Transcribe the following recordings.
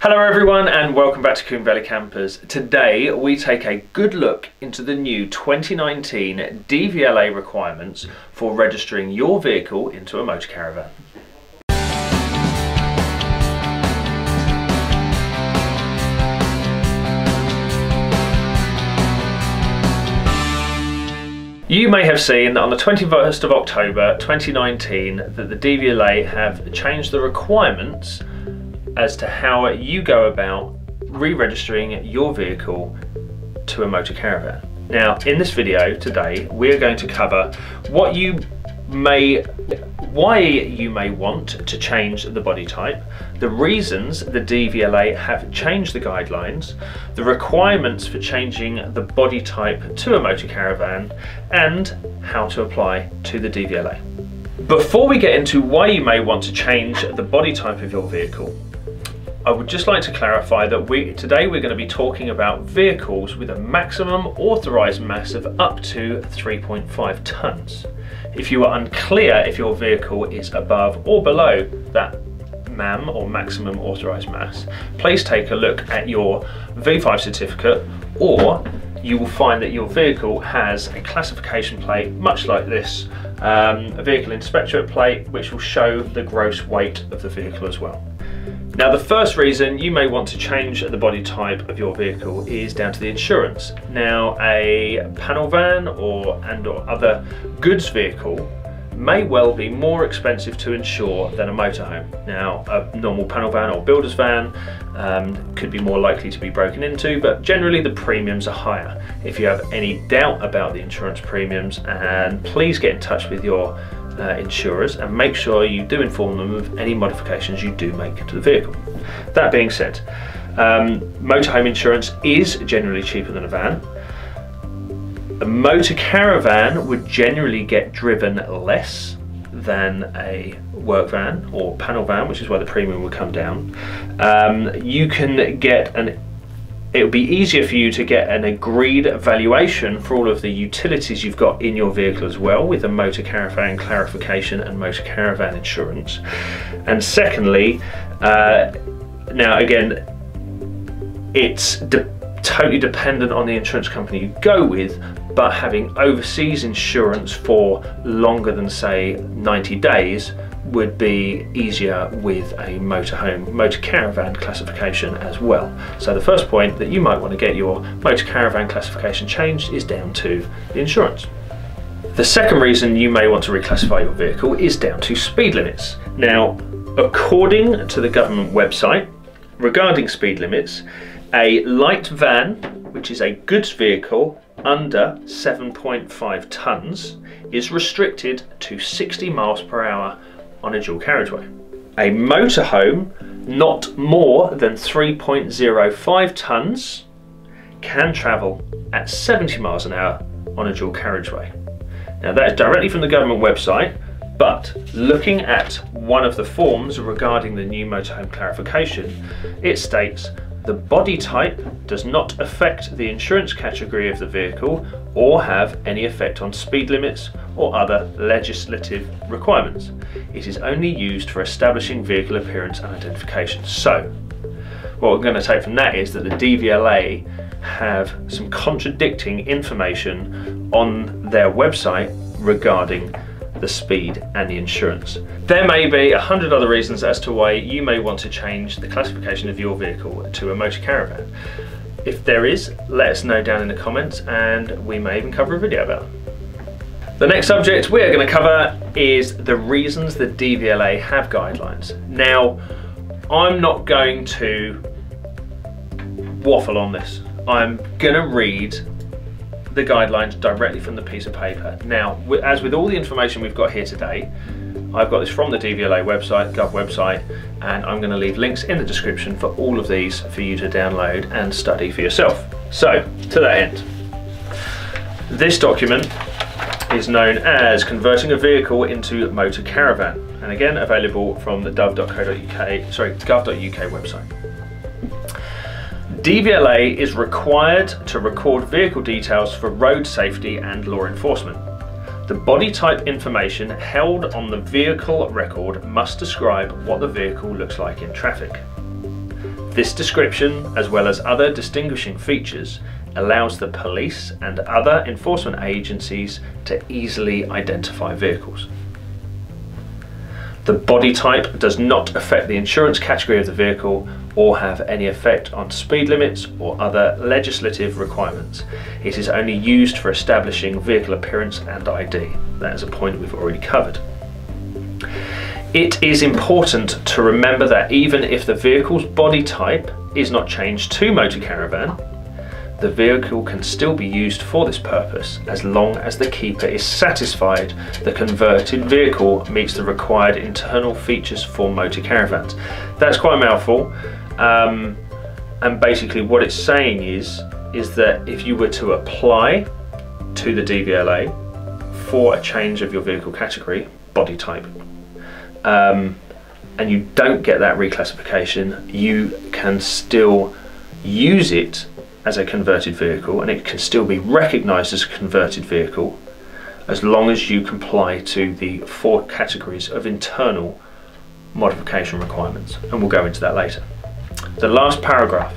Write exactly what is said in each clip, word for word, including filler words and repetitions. Hello everyone and welcome back to Combe Valley Campers. Today we take a good look into the new twenty nineteen D V L A requirements for registering your vehicle into a motor caravan. You may have seen that on the twenty-first of October twenty nineteen that the D V L A have changed the requirements as to how you go about re-registering your vehicle to a motor caravan. Now, in this video today, we're going to cover what you may, why you may want to change the body type, the reasons the D V L A have changed the guidelines, the requirements for changing the body type to a motor caravan, and how to apply to the D V L A. Before we get into why you may want to change the body type of your vehicle, I would just like to clarify that we, today we're going to be talking about vehicles with a maximum authorised mass of up to three point five tonnes. If you are unclear if your vehicle is above or below that M A M or maximum authorised mass, please take a look at your V five certificate, or you will find that your vehicle has a classification plate much like this, um, a vehicle inspectorate plate, which will show the gross weight of the vehicle as well. Now, the first reason you may want to change the body type of your vehicle is down to the insurance. Now, a panel van or and or other goods vehicle may well be more expensive to insure than a motorhome. Now, a normal panel van or builder's van um, could be more likely to be broken into, but generally the premiums are higher. If you have any doubt about the insurance premiums, and please get in touch with your Uh, insurers and make sure you do inform them of any modifications you do make to the vehicle. That being said, um, motorhome insurance is generally cheaper than a van. A motor caravan would generally get driven less than a work van or panel van, which is why the premium would come down. Um, you can get an It would be easier for you to get an agreed valuation for all of the utilities you've got in your vehicle as well, with a motor caravan clarification and motor caravan insurance. And secondly, uh, now again, it's de- totally dependent on the insurance company you go with, but having overseas insurance for longer than, say, ninety days would be easier with a motorhome, motor caravan classification as well. So the first point that you might want to get your motor caravan classification changed is down to the insurance. The second reason you may want to reclassify your vehicle is down to speed limits. Now, according to the government website, regarding speed limits, a light van, which is a goods vehicle under seven point five tonnes, is restricted to sixty miles per hour on a dual carriageway. A motorhome not more than three point zero five tonnes can travel at seventy miles an hour on a dual carriageway. Now, that is directly from the government website, but looking at one of the forms regarding the new motorhome clarification, it states the body type does not affect the insurance category of the vehicle or have any effect on speed limits or other legislative requirements. It is only used for establishing vehicle appearance and identification. So, what we're going to take from that is that the D V L A have some contradicting information on their website regarding the speed and the insurance. There may be a hundred other reasons as to why you may want to change the classification of your vehicle to a motor caravan. If there is, let us know down in the comments and we may even cover a video about it. The next subject we are going to cover is the reasons the D V L A have guidelines. Now, I'm not going to waffle on this. I'm going to read the guidelines directly from the piece of paper. Now, as with all the information we've got here today, I've got this from the D V L A website, Gov website, and I'm going to leave links in the description for all of these for you to download and study for yourself. So, to that end, this document is known as Converting a Vehicle into Motor Caravan, and again available from the gov dot co dot U K, sorry, gov dot U K website. D V L A is required to record vehicle details for road safety and law enforcement. The body type information held on the vehicle record must describe what the vehicle looks like in traffic. This description, as well as other distinguishing features, allows the police and other enforcement agencies to easily identify vehicles. The body type does not affect the insurance category of the vehicle or have any effect on speed limits or other legislative requirements. It is only used for establishing vehicle appearance and I D. That is a point we've already covered. It is important to remember that even if the vehicle's body type is not changed to Motor Caravan, the vehicle can still be used for this purpose as long as the keeper is satisfied the converted vehicle meets the required internal features for motor caravans. That's quite a mouthful, um, and basically what it's saying is, is that if you were to apply to the D V L A for a change of your vehicle category, body type, um, and you don't get that reclassification, you can still use it as a converted vehicle, and it can still be recognised as a converted vehicle as long as you comply to the four categories of internal modification requirements, and we'll go into that later. The last paragraph.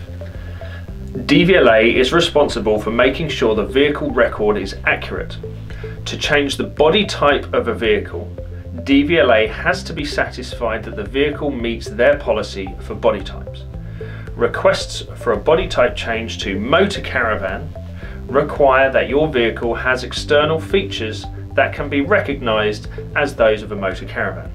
D V L A is responsible for making sure the vehicle record is accurate. To change the body type of a vehicle, D V L A has to be satisfied that the vehicle meets their policy for body types. Requests for a body type change to Motor Caravan require that your vehicle has external features that can be recognised as those of a motor caravan.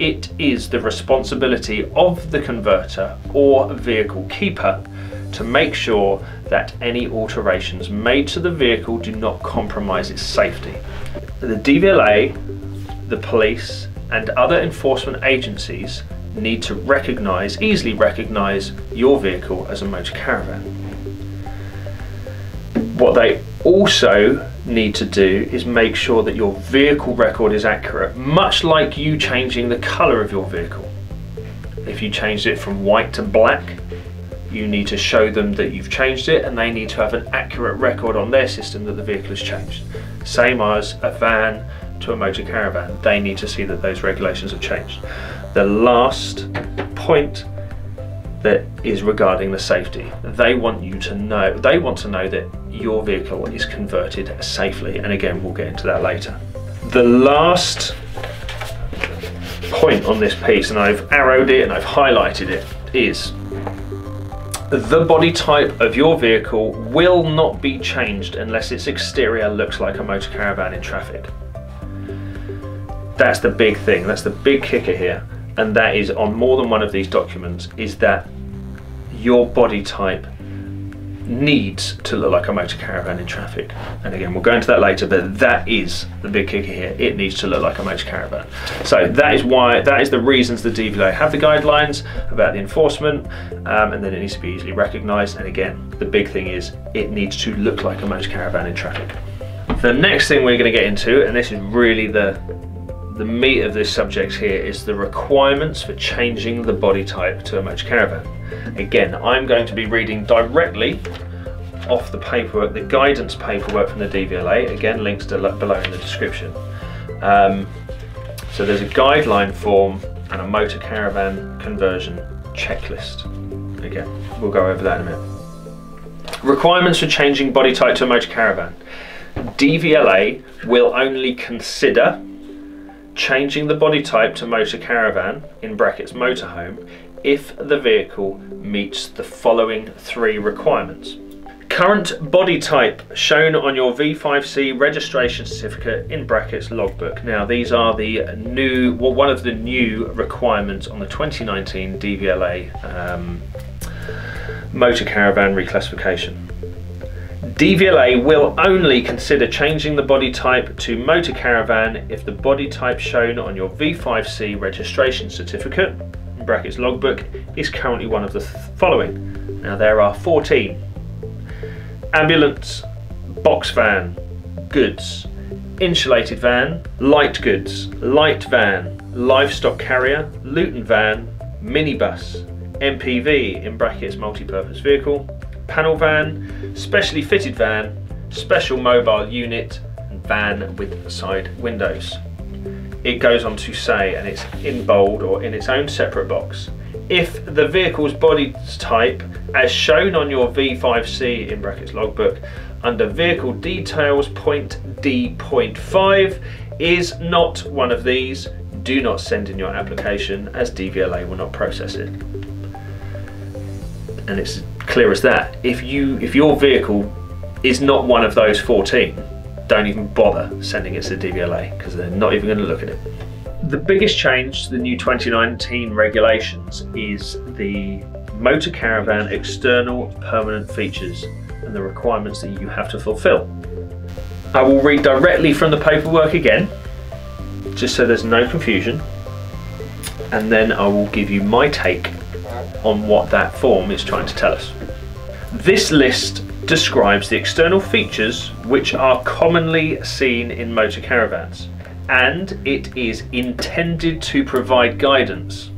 It is the responsibility of the converter or vehicle keeper to make sure that any alterations made to the vehicle do not compromise its safety. The D V L A, the police, and other enforcement agencies need to recognise, easily recognise your vehicle as a motor caravan. What they also need to do is make sure that your vehicle record is accurate, much like you changing the colour of your vehicle. If you changed it from white to black, you need to show them that you've changed it, and they need to have an accurate record on their system that the vehicle has changed. Same as a van to a motor caravan, they need to see that those regulations have changed. The last point that is regarding the safety. They want you to know, they want to know that your vehicle is converted safely, and again we'll get into that later. The last point on this piece, and I've arrowed it and I've highlighted it, is the body type of your vehicle will not be changed unless its exterior looks like a motor caravan in traffic. That's the big thing, that's the big kicker here. And that is on more than one of these documents, is that your body type needs to look like a motor caravan in traffic. And again, we'll go into that later, but that is the big kicker here. It needs to look like a motor caravan. So that is why, that is the reasons the D V L A have the guidelines about the enforcement, um, and then it needs to be easily recognised. And again, the big thing is it needs to look like a motor caravan in traffic. The next thing we're going to get into, and this is really the The meat of this subject here, is the requirements for changing the body type to a motor caravan. Again, I'm going to be reading directly off the paperwork, the guidance paperwork from the D V L A. Again, links to below in the description. Um, so there's a guideline form and a motor caravan conversion checklist. Again, we'll go over that in a minute. Requirements for changing body type to a motor caravan. D V L A will only consider changing the body type to motor caravan, in brackets motorhome, if the vehicle meets the following three requirements. Current body type shown on your V five C registration certificate, in brackets logbook. Now these are the new, well, one of the new requirements on the twenty nineteen D V L A um, motor caravan reclassification. D V L A will only consider changing the body type to motor caravan if the body type shown on your V five C registration certificate, in brackets logbook, is currently one of the following. Now there are fourteen. Ambulance, box van, goods, insulated van, light goods, light van, livestock carrier, Luton van, minibus, M P V, in brackets multi-purpose vehicle, panel van, specially fitted van, special mobile unit, and van with side windows. It goes on to say, and it's in bold or in its own separate box, if the vehicle's body type, as shown on your V five C in brackets logbook, under vehicle details point D point five is not one of these, do not send in your application as D V L A will not process it. And it's as clear as that. If you, if your vehicle is not one of those fourteen, don't even bother sending it to the D V L A because they're not even going to look at it. The biggest change to the new twenty nineteen regulations is the Motor Caravan external permanent features and the requirements that you have to fulfill. I will read directly from the paperwork again, just so there's no confusion, and then I will give you my take on what that form is trying to tell us. This list describes the external features which are commonly seen in motor caravans, and it is intended to provide guidance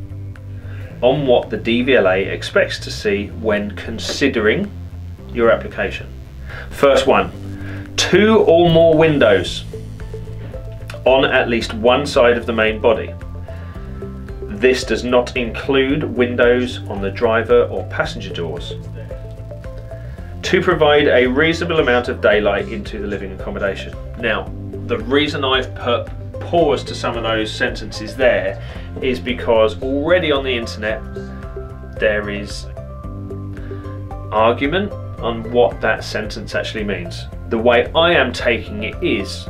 on what the D V L A expects to see when considering your application. First one, two or more windows on at least one side of the main body. This does not include windows on the driver or passenger doors. To provide a reasonable amount of daylight into the living accommodation. Now, the reason I've put pause to some of those sentences there is because already on the internet there is argument on what that sentence actually means. The way I am taking it is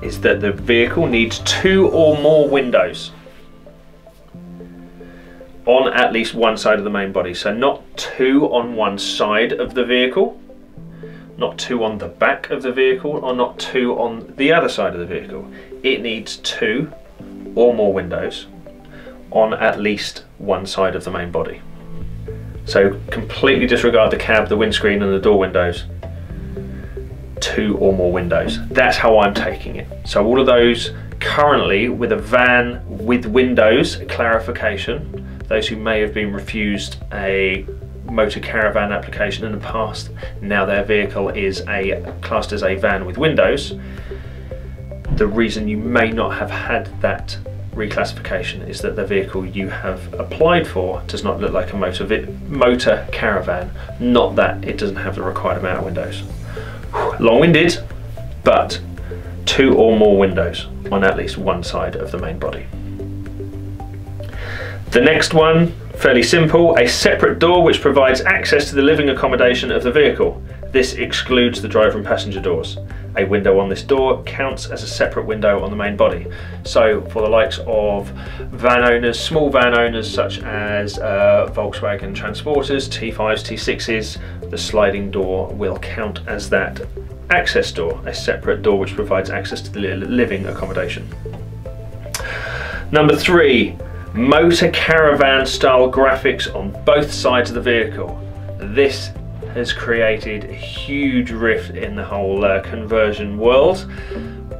is that the vehicle needs two or more windows on at least one side of the main body. So not two on one side of the vehicle, not two on the back of the vehicle, or not two on the other side of the vehicle. It needs two or more windows on at least one side of the main body. So completely disregard the cab, the windscreen and the door windows. Two or more windows. That's how I'm taking it. So all of those currently with a van with windows, clarification, those who may have been refused a motor caravan application in the past, now their vehicle is a classed as a van with windows. The reason you may not have had that reclassification is that the vehicle you have applied for does not look like a motor motor caravan, not that it doesn't have the required amount of windows. Long-winded, but two or more windows on at least one side of the main body. The next one, fairly simple, a separate door which provides access to the living accommodation of the vehicle. This excludes the driver and passenger doors. A window on this door counts as a separate window on the main body. So for the likes of van owners, small van owners such as uh, Volkswagen Transporters, T fives, T sixes, the sliding door will count as that access door, a separate door which provides access to the living accommodation. Number three, motor caravan style graphics on both sides of the vehicle. This has created a huge rift in the whole uh, conversion world.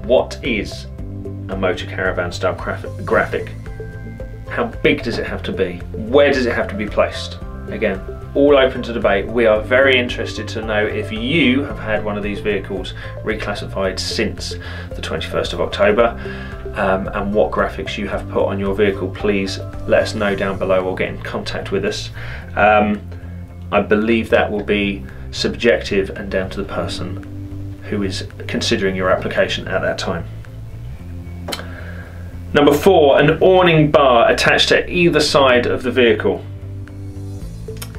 What is a motor caravan style graphic? How big does it have to be? Where does it have to be placed? Again, all open to debate. We are very interested to know if you have had one of these vehicles reclassified since the twenty-first of October um, and what graphics you have put on your vehicle. Please let us know down below or get in contact with us. Um, I believe that will be subjective and down to the person who is considering your application at that time. Number four, an awning bar attached to either side of the vehicle.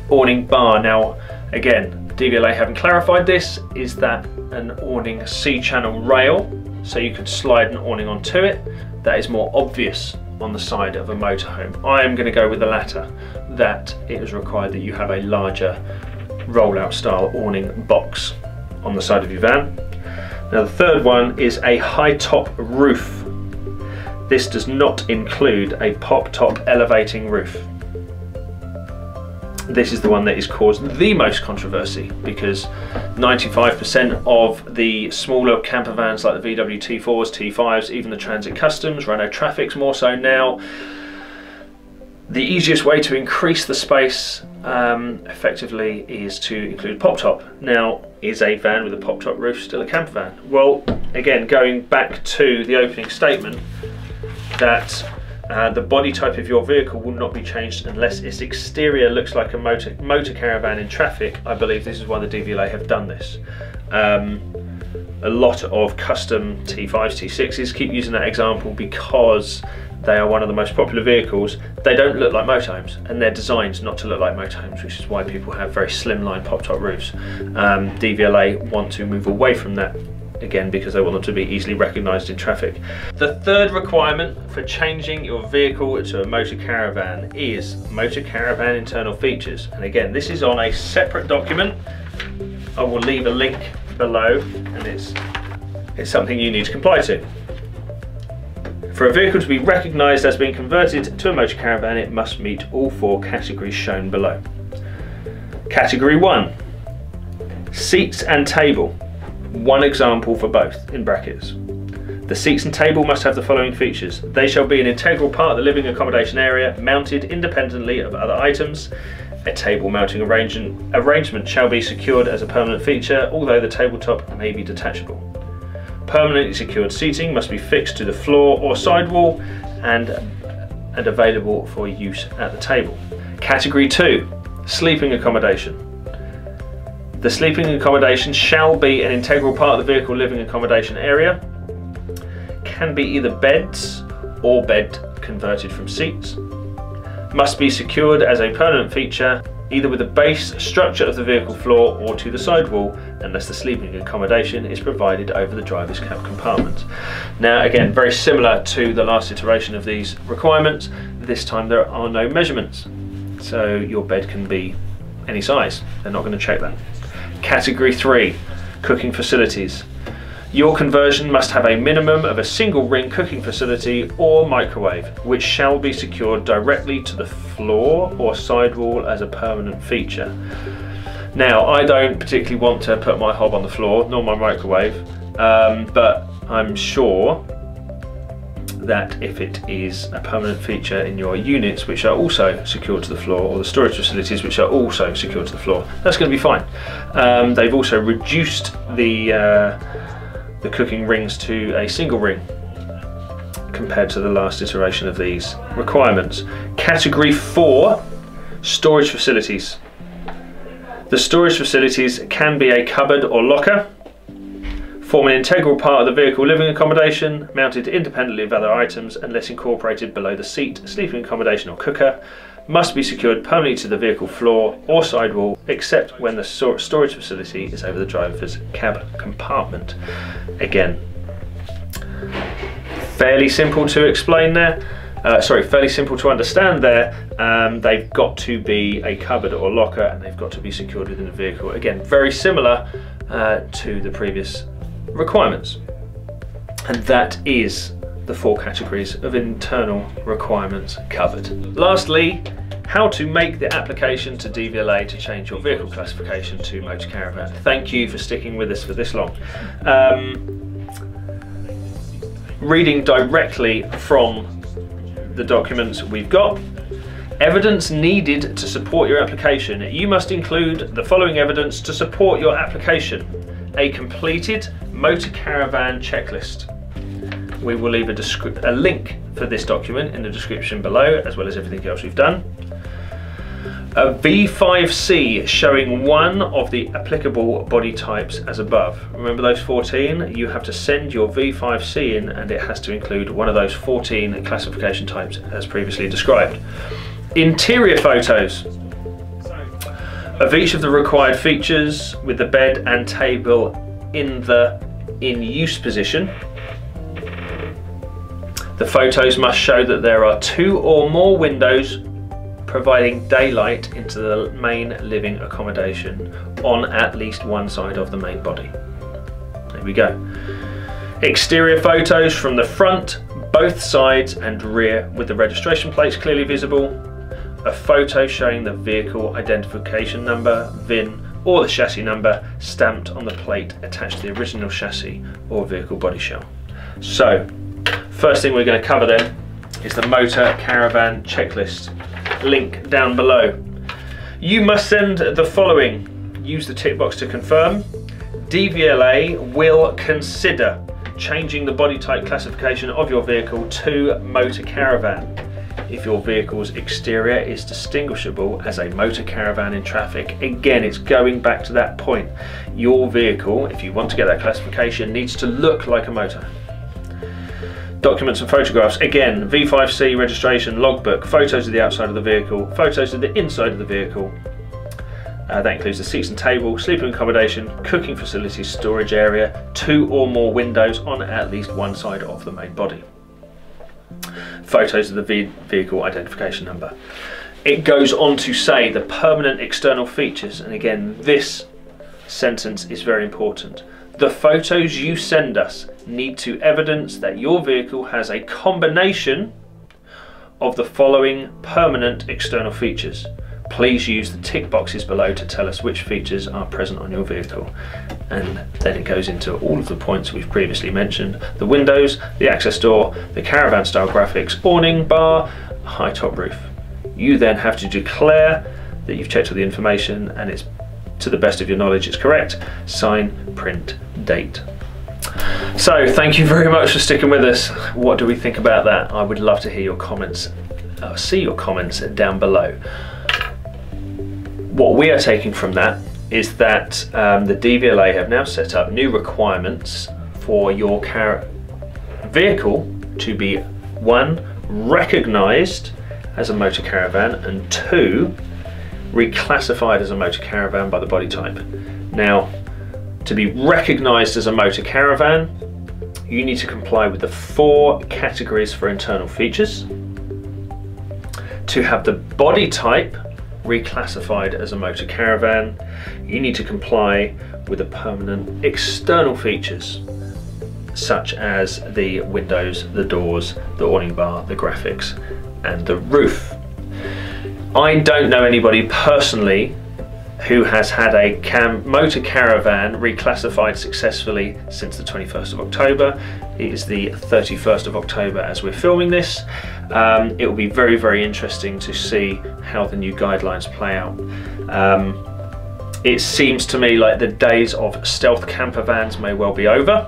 Awning bar, now again, D V L A haven't clarified this, is that an awning C-channel rail, so you could slide an awning onto it. That is more obvious on the side of a motorhome. I am going to go with the latter, that it is required that you have a larger rollout style awning box on the side of your van. Now the third one is a high top roof. This does not include a pop top elevating roof. This is the one that is caused the most controversy because ninety-five percent of the smaller camper vans like the V W T fours, T fives, even the Transit Customs, Renault Traffics more so now, the easiest way to increase the space um, effectively is to include pop top. Now, is a van with a pop top roof still a camper van? Well, again, going back to the opening statement that Uh, the body type of your vehicle will not be changed unless its exterior looks like a motor, motor caravan in traffic. I believe this is why the D V L A have done this. Um, a lot of custom T fives, T sixes keep using that example because they are one of the most popular vehicles. They don't look like motorhomes, and they're designed not to look like motorhomes, which is why people have very slimline pop-top roofs. Um, D V L A want to move away from that, again, because they want them to be easily recognised in traffic. The third requirement for changing your vehicle to a motor caravan is motor caravan internal features. And again, this is on a separate document. I will leave a link below, and it's, it's something you need to comply to. For a vehicle to be recognised as being converted to a motor caravan, it must meet all four categories shown below. Category one, seats and table. One example for both, in brackets. The seats and table must have the following features. They shall be an integral part of the living accommodation area, mounted independently of other items. A table mounting arrangement shall be secured as a permanent feature, although the tabletop may be detachable. Permanently secured seating must be fixed to the floor or sidewall and, and available for use at the table. Category two, sleeping accommodation. The sleeping accommodation shall be an integral part of the vehicle living accommodation area, can be either beds or bed converted from seats, must be secured as a permanent feature, either with the base structure of the vehicle floor or to the sidewall, unless the sleeping accommodation is provided over the driver's cab compartment. Now again, very similar to the last iteration of these requirements, this time there are no measurements, so your bed can be any size, they're not going to check that. Category three, cooking facilities. Your conversion must have a minimum of a single ring cooking facility or microwave, which shall be secured directly to the floor or sidewall as a permanent feature. Now, I don't particularly want to put my hob on the floor, nor my microwave, um, but I'm sure that if it is a permanent feature in your units, which are also secured to the floor, or the storage facilities, which are also secured to the floor, that's going to be fine. Um, they've also reduced the uh, the cooking rings to a single ring compared to the last iteration of these requirements. Category four, storage facilities. The storage facilities can be a cupboard or locker, form an integral part of the vehicle living accommodation, mounted independently of other items unless incorporated below the seat, sleeping accommodation or cooker, must be secured permanently to the vehicle floor or sidewall except when the storage facility is over the driver's cab compartment. Again, fairly simple to explain there, uh, sorry, fairly simple to understand there. Um, they've got to be a cupboard or locker, and they've got to be secured within the vehicle. Again, very similar uh, to the previous requirements. And that is the four categories of internal requirements covered. Lastly, how to make the application to D V L A to change your vehicle classification to motor caravan. Thank you for sticking with us for this long. Um, reading directly from the documents we've got, evidence needed to support your application. You must include the following evidence to support your application. A completed motor caravan checklist. We will leave a, a link for this document in the description below, as well as everything else we've done. A V five C showing one of the applicable body types as above. Remember those fourteen? You have to send your V five C in, and it has to include one of those fourteen classification types as previously described. Interior photos of each of the required features, with the bed and table in the in-use position. The photos must show that there are two or more windows providing daylight into the main living accommodation on at least one side of the main body. There we go. Exterior photos from the front, both sides and rear, with the registration plates clearly visible. A photo showing the vehicle identification number, V I N, or the chassis number stamped on the plate attached to the original chassis or vehicle body shell. So, first thing we're going to cover then is the motor caravan checklist. Link down below. You must send the following. Use the tick box to confirm. D V L A will consider changing the body type classification of your vehicle to motor caravan. if your vehicle's exterior is distinguishable as a motor caravan in traffic. Again, it's going back to that point. Your vehicle, if you want to get that classification, needs to look like a motor. Documents and photographs, again, V five C registration, logbook, photos of the outside of the vehicle, photos of the inside of the vehicle. Uh, that includes the seats and table, sleeping accommodation, cooking facilities, storage area, two or more windows on at least one side of the main body. Photos of the vehicle identification number. It goes on to say the permanent external features, and again, this sentence is very important. The photos you send us need to evidence that your vehicle has a combination of the following permanent external features. Please use the tick boxes below to tell us which features are present on your vehicle. And then it goes into all of the points we've previously mentioned. The windows, the access door, the caravan style graphics, awning, bar, high top roof. You then have to declare that you've checked all the information and it's to the best of your knowledge it's correct. Sign, print, date. So thank you very much for sticking with us. What do we think about that? I would love to hear your comments, uh, see your comments down below. What we are taking from that is that um, the D V L A have now set up new requirements for your car vehicle to be, one, recognised as a motor caravan, and two, reclassified as a motor caravan by the body type. Now, to be recognised as a motor caravan, you need to comply with the four categories for internal features, to have the body type reclassified as a motor caravan, you need to comply with the permanent external features such as the windows, the doors, the awning bar, the graphics and the roof. I don't know anybody personally who has had a cam motor caravan reclassified successfully since the twenty-first of October. It is the thirty-first of October as we're filming this. Um, it will be very, very interesting to see how the new guidelines play out. Um, it seems to me like the days of stealth camper vans may well be over.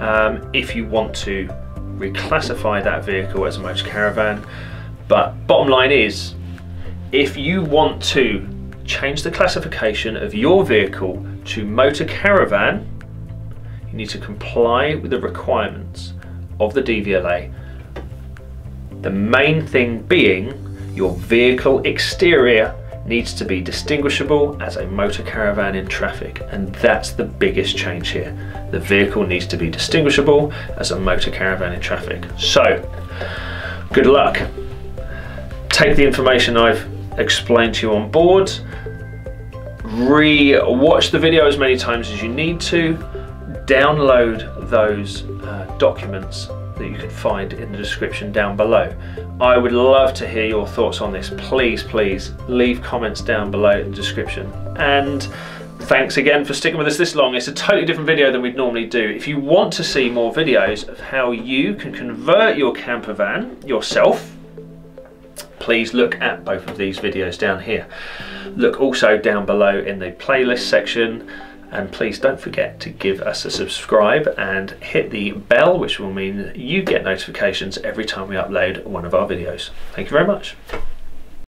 Um, if you want to reclassify that vehicle as a motor caravan, but bottom line is, if you want to change the classification of your vehicle to motor caravan, you need to comply with the requirements of the D V L A. The main thing being your vehicle exterior needs to be distinguishable as a motor caravan in traffic, and that's the biggest change here. The vehicle needs to be distinguishable as a motor caravan in traffic. So, good luck. Take the information I've explain to you on board, re-watch the video as many times as you need to, download those uh, documents that you can find in the description down below. I would love to hear your thoughts on this. Please, please leave comments down below in the description. And thanks again for sticking with us this long. It's a totally different video than we'd normally do. If you want to see more videos of how you can convert your camper van yourself, please look at both of these videos down here. Look also down below in the playlist section, and please don't forget to give us a subscribe and hit the bell, which will mean you get notifications every time we upload one of our videos. Thank you very much.